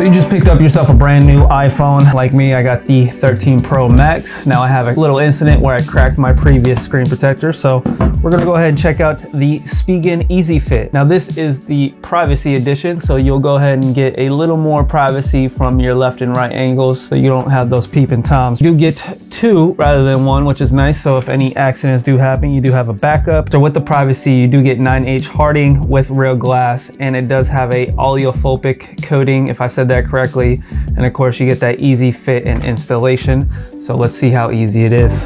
So you just picked up yourself a brand new iPhone. Like me, I got the 13 Pro Max. Now I have a little incident where I cracked my previous screen protector. So we're gonna go ahead and check out the Spigen Easy Fit. Now this is the privacy edition. So you'll go ahead and get a little more privacy from your left and right angles. So you don't have those peeping toms. You do get two rather than one, which is nice. So if any accidents do happen, you do have a backup. So with the privacy, you do get 9H harding with real glass, and it does have a oleophobic coating, if I said that correctly. And of course you get that easy fit and installation. So let's see how easy it is.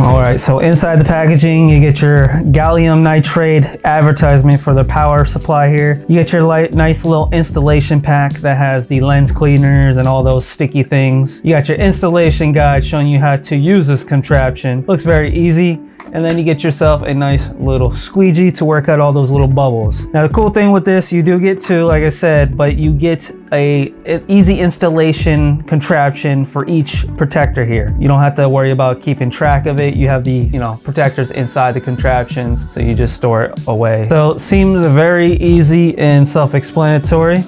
All right, so inside the packaging, you get your gallium nitride advertisement for the power supply here. You get your nice little installation pack that has the lens cleaners and all those sticky things. You got your installation guide showing you how to use this contraption. Looks very easy. And then you get yourself a nice little squeegee to work out all those little bubbles. Now the cool thing with this, you do get two, like I said, but you get an easy installation contraption for each protector here. You don't have to worry about keeping track of it. You have the, you know, protectors inside the contraptions, so you just store it away. So it seems very easy and self-explanatory.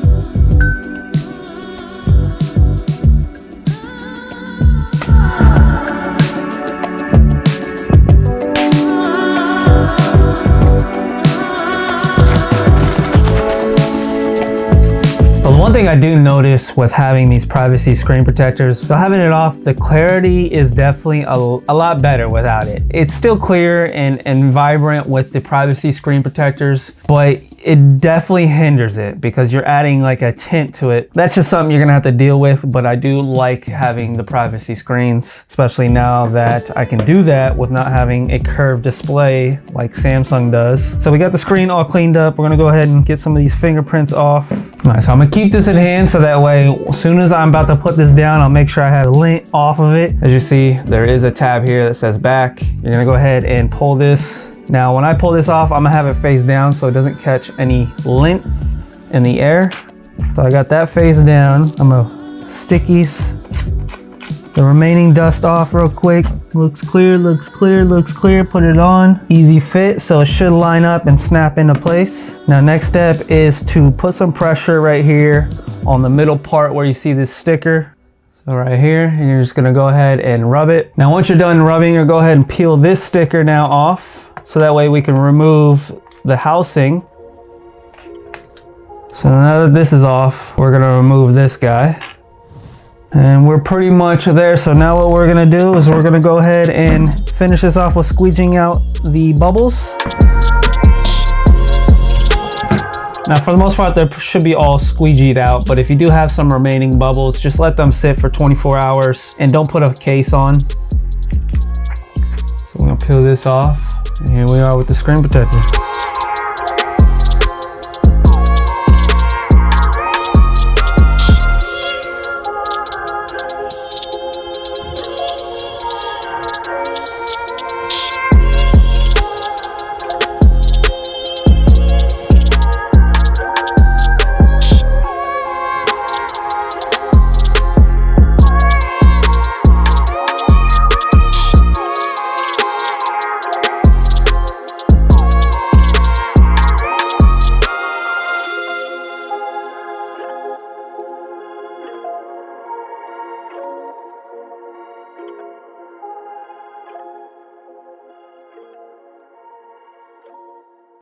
One thing I do notice with having these privacy screen protectors, so having it off, the clarity is definitely a lot better without it. It's still clear and vibrant with the privacy screen protectors, but it definitely hinders it because you're adding like a tint to it. That's just something you're gonna have to deal with, but I do like having the privacy screens, especially now that I can do that with not having a curved display like Samsung does. So we got the screen all cleaned up. We're gonna go ahead and get some of these fingerprints off. All right, so I'm gonna keep this in hand so that way, as soon as I'm about to put this down, I'll make sure I have lint off of it. As you see, there is a tab here that says back. You're gonna go ahead and pull this. Now, when I pull this off, I'm gonna have it face down so it doesn't catch any lint in the air. So I got that face down. I'm gonna stickies the remaining dust off real quick. Looks clear, looks clear, looks clear. Put it on. Easy fit, so it should line up and snap into place. Now, next step is to put some pressure right here on the middle part where you see this sticker. So right here, and you're just gonna go ahead and rub it. Now, once you're done rubbing, you'll go ahead and peel this sticker now off. So that way we can remove the housing. So now that this is off, we're gonna remove this guy. And we're pretty much there. So now what we're gonna do is we're gonna go ahead and finish this off with squeegeeing out the bubbles. Now for the most part, they should be all squeegeed out, but if you do have some remaining bubbles, just let them sit for 24 hours and don't put a case on. So we're gonna peel this off. And here we are with the screen protector.